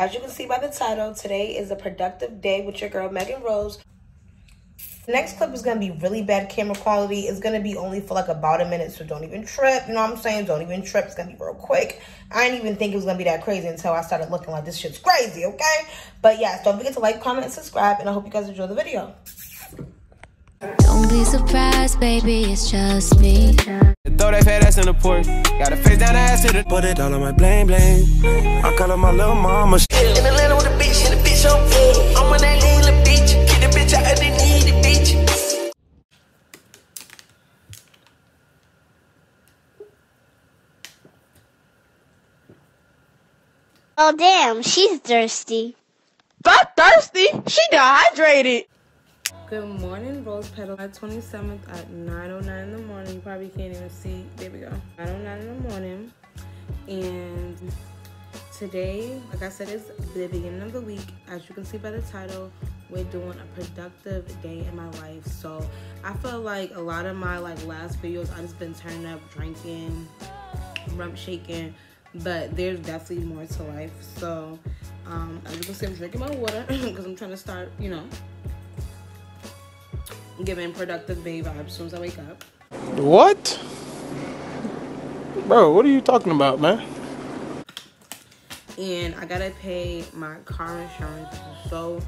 As you can see by the title, today is a productive day with your girl Megan Rose. The next clip is going to be really bad camera quality. It's going to be only for like about a minute, so don't even trip. You know what I'm saying? Don't even trip. It's going to be real quick. I didn't even think it was going to be that crazy until I started looking like this shit's crazy, okay? But yes, don't forget to like, comment, and subscribe, and I hope you guys enjoy the video. Don't be surprised, baby, it's just me. Throw that fat ass in the port. Got a face down the ass to the. Put it all on my blame, blame. I call her my little mama. In Atlanta with a bitch, and the bitch on me. I'm on that lean little bitch. Get the bitch out of the needy bitch. Oh, damn, she's thirsty. Fuck thirsty. She dehydrated. Good morning, Rose Petal. July 27th at 9:09 in the morning. You probably can't even see. There we go. 9:09 in the morning. And today, like I said, is the beginning of the week. As you can see by the title, we're doing a productive day in my life. So I feel like a lot of my last videos, I've just been turning up, drinking, rump shaking. But there's definitely more to life. So as you can see, I'm drinking my water because I'm trying to start, you know, giving productive babe vibes as soon as I wake up. What? Bro, what are you talking about, man? And I gotta pay my car insurance, which is so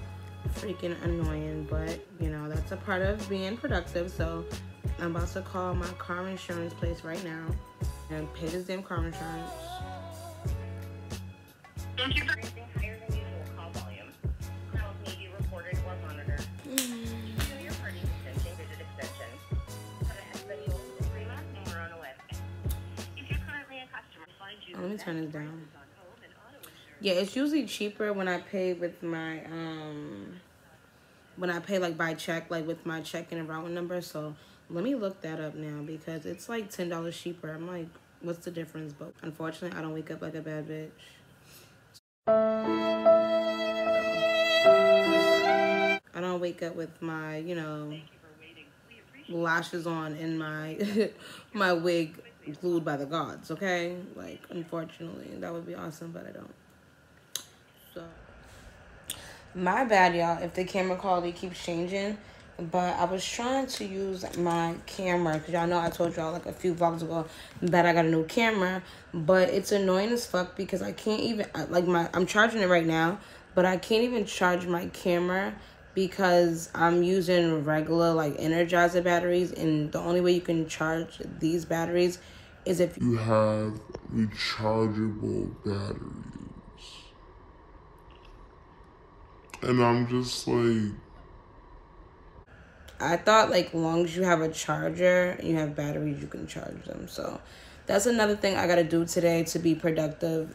freaking annoying, but you know, that's a part of being productive. So I'm about to call my car insurance place right now and pay this damn car insurance. Thank you for raising higher than usual call volume. Calls may be recorded or monitored. Let me turn this down. Yeah, it's usually cheaper when I pay with my when I pay like by check, like with my check and a route number. So let me look that up now because it's like $10 cheaper. I'm like, what's the difference? But unfortunately, I don't wake up like a bad bitch. I don't wake up with my, you know, lashes on and my my wig glued by the gods, okay? Like, unfortunately, that would be awesome, but I don't. So my bad, y'all, if the camera quality keeps changing, but I was trying to use my camera because y'all know I told y'all like a few vlogs ago that I got a new camera, but it's annoying as fuck because I can't even like I'm charging it right now, but I can't even charge my camera because I'm using regular like Energizer batteries, and the only way you can charge these batteries is if you have rechargeable batteries. And I'm just like, I thought like long as you have a charger and you have batteries, you can charge them. So that's another thing I gotta do today to be productive.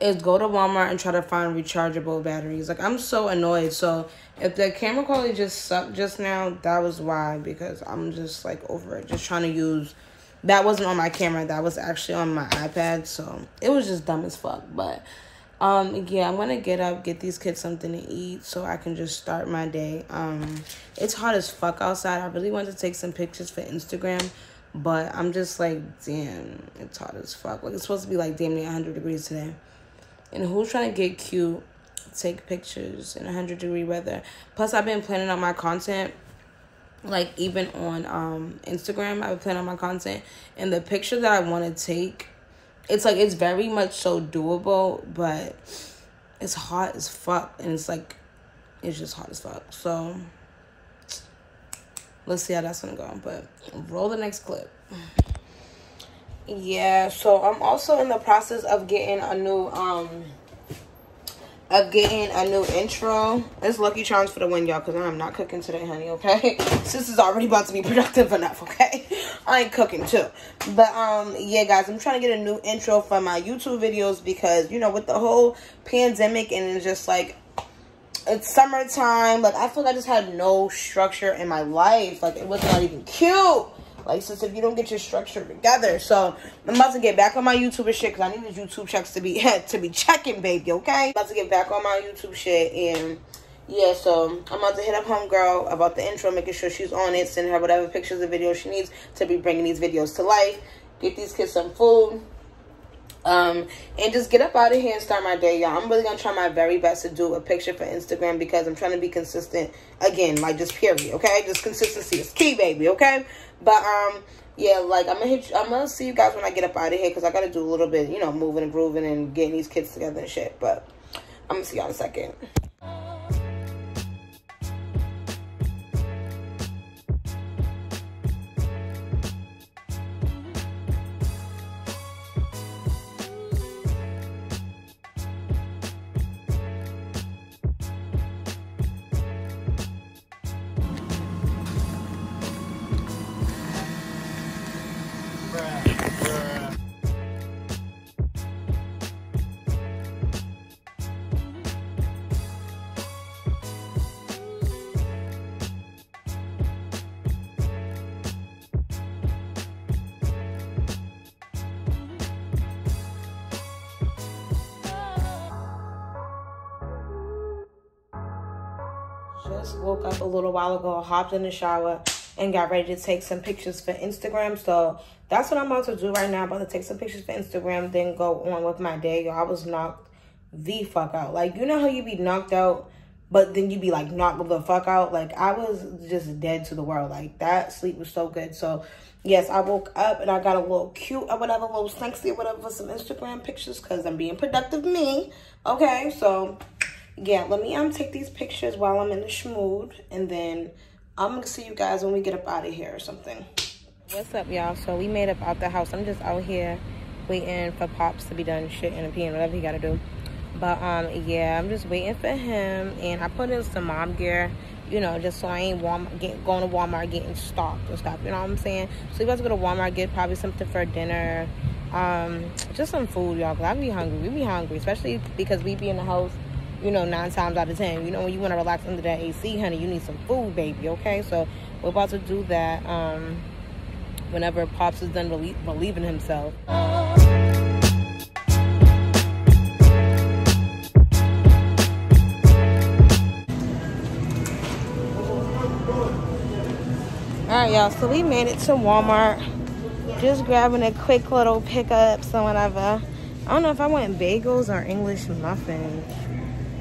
Is go to Walmart and try to find rechargeable batteries. Like, I'm so annoyed. So if the camera quality just sucked just now, that was why, because I'm just like over it. Just trying to use, that wasn't on my camera, that was actually on my iPad. So it was just dumb as fuck. But yeah, I'm gonna get up, get these kids something to eat so I can just start my day. It's hot as fuck outside. I really wanted to take some pictures for Instagram, but I'm just like, damn, it's hot as fuck. Like, it's supposed to be like damn near 100 degrees today. And who's trying to get cute, take pictures in 100 degree weather? Plus, I've been planning on my content, like even on Instagram, I've been planning on my content. And the picture that I want to take, it's like, it's very much so doable, but it's hot as fuck. And it's like, it's just hot as fuck. So let's see how that's going to go. But roll the next clip. Yeah, so I'm also in the process of getting a new intro. It's Lucky Charms for the win, y'all, because I'm not cooking today, honey, okay? This is already about to be productive enough, okay? I ain't cooking too. But yeah, guys, I'm trying to get a new intro for my YouTube videos because, you know, with the whole pandemic and it's just like, it's summertime. Like, I feel like I just had no structure in my life. Like, it was not even cute. Like, since if you don't get your structure together. So I'm about to get back on my YouTube shit because I need the YouTube checks to be checking, baby, okay? About to get back on my YouTube shit. And yeah, so I'm about to hit up homegirl about the intro, making sure she's on it, send her whatever pictures and videos she needs to be bringing these videos to life. Get these kids some food. And just get up out of here and start my day, y'all. I'm really gonna try my very best to do a picture for Instagram because I'm trying to be consistent again, like, just period, okay? Just consistency is key, baby, okay? But yeah, like, I'm gonna see you guys when I get up out of here because I gotta do a little bit, you know, moving and grooving and getting these kids together and shit. But I'm gonna see y'all in a second. Just woke up a little while ago, hopped in the shower, and got ready to take some pictures for Instagram. So that's what I'm about to do right now. I'm about to take some pictures for Instagram, then go on with my day. Yo, I was knocked the fuck out. Like, you know how you be knocked out, but then you be like knocked the fuck out? Like, I was just dead to the world. Like, that sleep was so good. So yes, I woke up and I got a little cute or whatever, a little sexy or whatever for some Instagram pictures because I'm being productive me. Okay, so yeah, let me take these pictures while I'm in the schmood, and then I'm gonna see you guys when we get up out of here or something. What's up, y'all? So we made up out the house. I'm just out here waiting for Pops to be done shit and peeing, whatever he gotta do. But yeah, I'm just waiting for him, and I put in some mom gear, you know, just so I ain't going to Walmart getting stalked or stuff, you know what I'm saying? So we about to go to Walmart, get probably something for dinner, just some food, y'all, because I be hungry. We be hungry, especially because we be in the house, you know, 9 times out of 10. You know, when you want to relax under that AC, honey, you need some food, baby, okay? So we're about to do that whenever Pops is done relieving himself. All right, y'all, so we made it to Walmart. Just grabbing a quick little pickup, so whatever. I don't know if I want bagels or English muffins.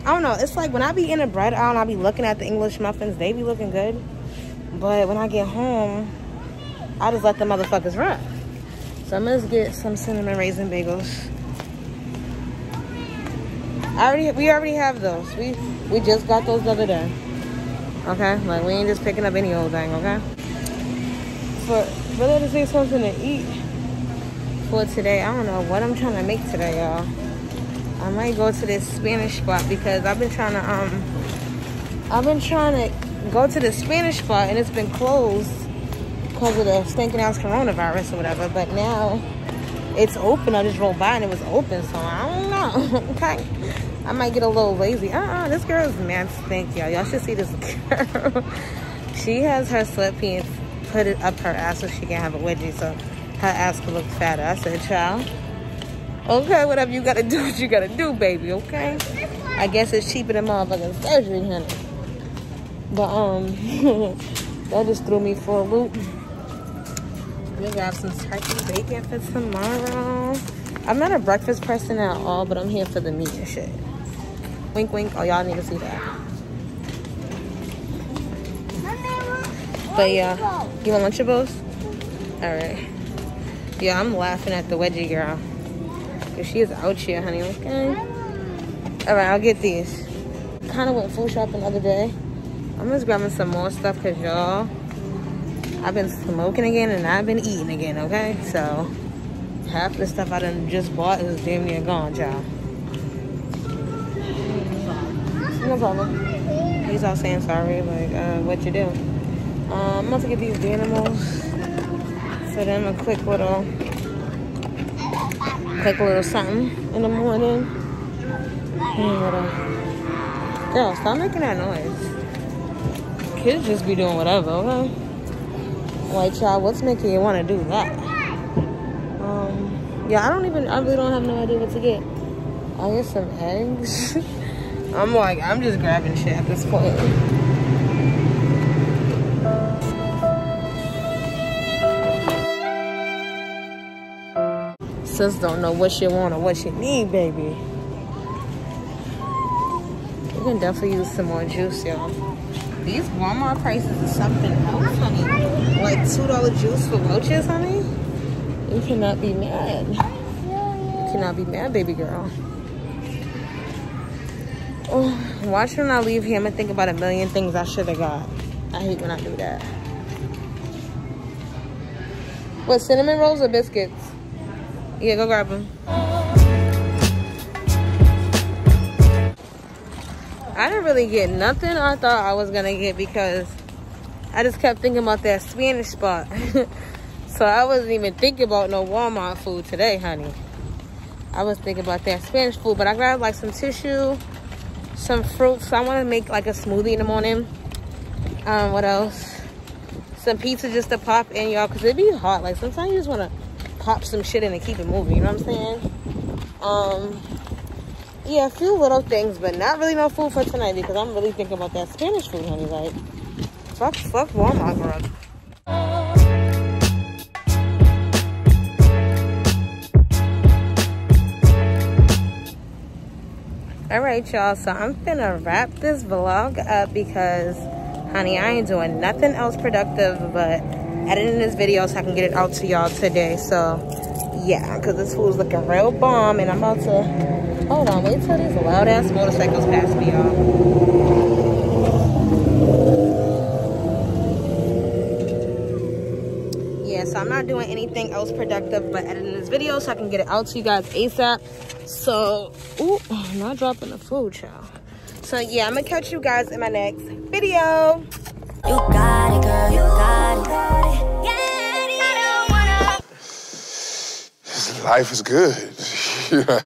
I don't know. It's like when I be in a bread aisle and I be looking at the English muffins, they be looking good. But when I get home, I just let the motherfuckers run. So I'm going to get some cinnamon raisin bagels. We already have those. We just got those the other day. Okay? Like, we ain't just picking up any old thing, okay? But really, I just need something to eat for today. I don't know what I'm trying to make today, y'all. I might go to this Spanish spot because I've been trying to go to the Spanish spot, and it's been closed because of the stinking ass coronavirus or whatever. But now it's open. I just rolled by and it was open, so I don't know. Okay, I might get a little lazy. This girl is mad stink, y'all. Y'all should see this girl. She has her sweatpants put it up her ass so she can have a wedgie, so her ass could look fatter. I said, child. Okay, whatever you gotta do, what you gotta do, baby, okay? I guess it's cheaper than motherfucking surgery, honey. But, that just threw me for a loop. We're gonna have some turkey bacon for tomorrow. I'm not a breakfast person at all, but I'm here for the meat and shit. Wink, wink. Oh, y'all need to see that. But, yeah. You want Lunchables? Alright. Yeah, I'm laughing at the wedgie girl. She is out here, honey, okay? All right, I'll get these. Kind of went food shopping the other day. I'm just grabbing some more stuff because, y'all, I've been smoking again and I've been eating again, okay? So half the stuff I done just bought is damn near gone, y'all. No problem. He's all saying sorry, like, what you do? I'm about to get these animals. So then a quick little something in the morning. Girl, stop making that noise. Kids just be doing whatever, okay? Like, child, what's making you want to do that? Yeah, I really don't have no idea what to get. I'll get some eggs. I'm just grabbing shit at this point. Sis don't know what she want or what she need, baby. You can definitely use some more juice, y'all. These Walmart prices are something else, honey. Like $2 juice for roaches, honey. You cannot be mad. You cannot be mad, baby girl. Oh, watch when I leave here. I'm gonna think about a million things I should have got. I hate when I do that. What, cinnamon rolls or biscuits? Yeah, go grab them. I didn't really get nothing I thought I was gonna get because I just kept thinking about that Spanish spot. So I wasn't even thinking about no Walmart food today, honey. I was thinking about that Spanish food, but I grabbed like some tissue, some fruit. So I wanna make like a smoothie in the morning. What else? Some pizza just to pop in, y'all, because it be hot. Like sometimes you just wanna pop some shit in and keep it moving, you know what I'm saying? Yeah, a few little things, but not really no food for tonight because I'm really thinking about that Spanish food, honey. Like, fuck Walmart, bro. All right, y'all, so I'm finna wrap this vlog up because, honey, I ain't doing nothing else productive but editing this video so I can get it out to y'all today. So, yeah, because this food's looking real bomb, and I'm about to... Hold on, wait till these loud-ass motorcycles pass me, y'all. Yeah, so I'm not doing anything else productive but editing this video so I can get it out to you guys ASAP. So, ooh, I'm not dropping the food, y'all. So, yeah, I'm going to catch you guys in my next video. You got it, girl. You got it. Yeah, I don't wanna... Life is good.